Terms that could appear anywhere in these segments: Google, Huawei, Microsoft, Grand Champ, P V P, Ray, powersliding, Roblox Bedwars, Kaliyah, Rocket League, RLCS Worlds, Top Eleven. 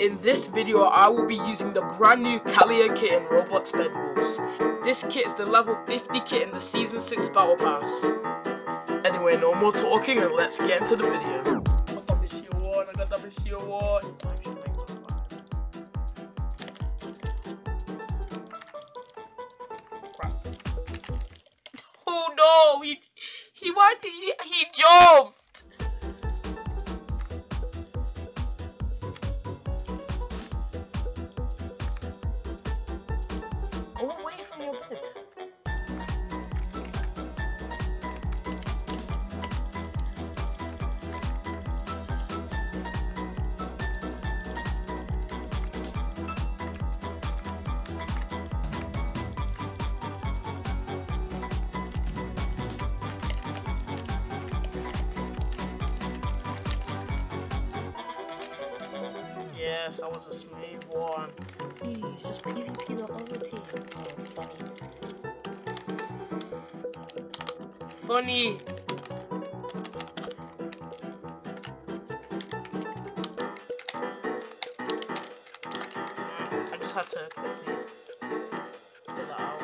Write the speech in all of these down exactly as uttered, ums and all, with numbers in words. In this video, I will be using the brand new Kaliyah kit in Roblox Bedwars. This kit is the level fifty kit in the Season six Battle Pass. Anyway, no more talking and let's get into the video. I got W C O one. Oh no! He he why did he he jumped? Yes, that was a smooth one. Please, just P V P the other team. Oh, funny. Funny. I just had to quickly pull that out.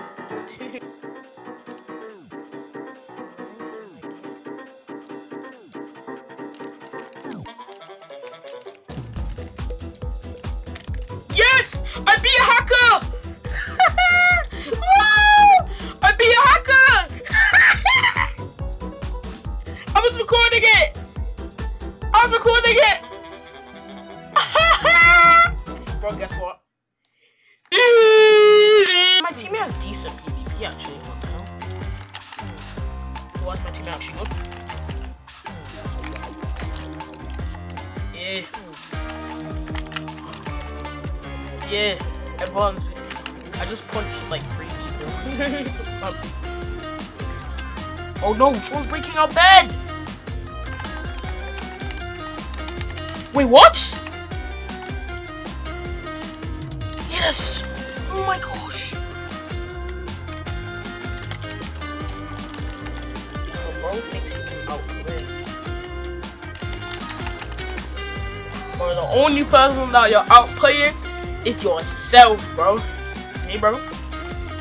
Yes! I beat a hacker! Wow! I beat a hacker! I was recording it! I was recording it! Bro, guess what? My teammate has decent P V P actually. What the hell? What, my teammate actually good? Yeah. Yeah, everyone's. I just punched like three people. Oh no, someone's breaking our bed! Wait, what? Yes! Oh my gosh! The bro thinks he can outplay. Bro, the only person that you're outplaying. It's yourself, bro. Hey, bro.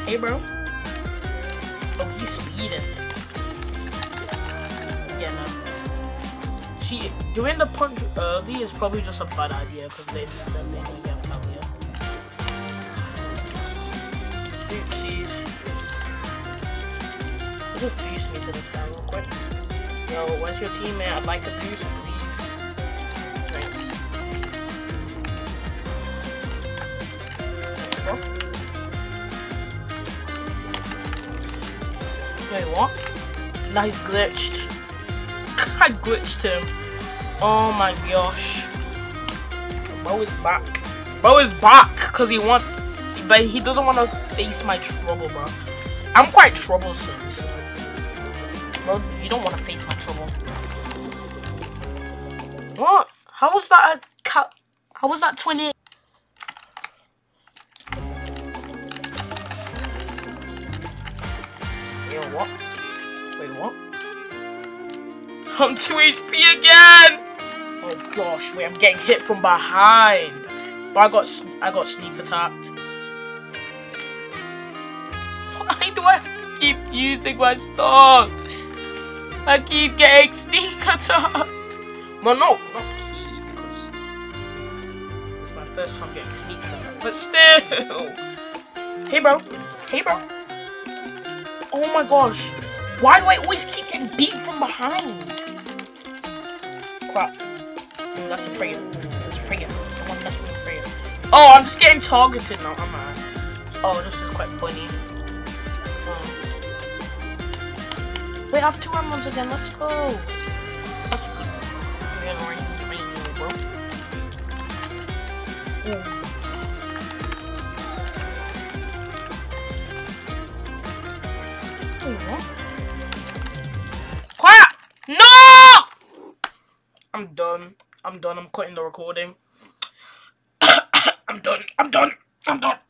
Hey, bro. Oh, he's speeding. Yeah, no. See, doing the punch early is probably just a bad idea because they then they don't have Kaliyah. Oopsies. Just boost me to this guy real quick. Yo, where's your teammate? I'd like a boost, please. Wait, what? Now he's glitched. I glitched him. Oh my gosh. Bro is back. Bro is back because he wants, but he doesn't want to face my trouble, bro. I'm quite troublesome, so. Bro, you don't want to face my trouble. What? How was that a cut? How was that twenty-eight? What? Wait, what? I'm two H P again! Oh gosh, wait, I'm getting hit from behind. But I got, I got sneak attacked. Why do I have to keep using my stuff? I keep getting sneak attacked. Well, no, not key, because it's my first time getting sneak attacked. But still. Hey, bro. Hey, bro. Oh my gosh, why do I always keep getting beat from behind? Crap. Ooh, that's a freer. That's a freer. I want that's a freer. Oh, I'm just getting targeted now, am I? Oh, this is quite funny. Oh. Wait, I have two rounds again, let's go. That's good. You're gonna ring, you're gonna ring, bro. Ooh. Quiet! No! I'm done. I'm done. I'm quitting the recording. I'm done. I'm done. I'm done.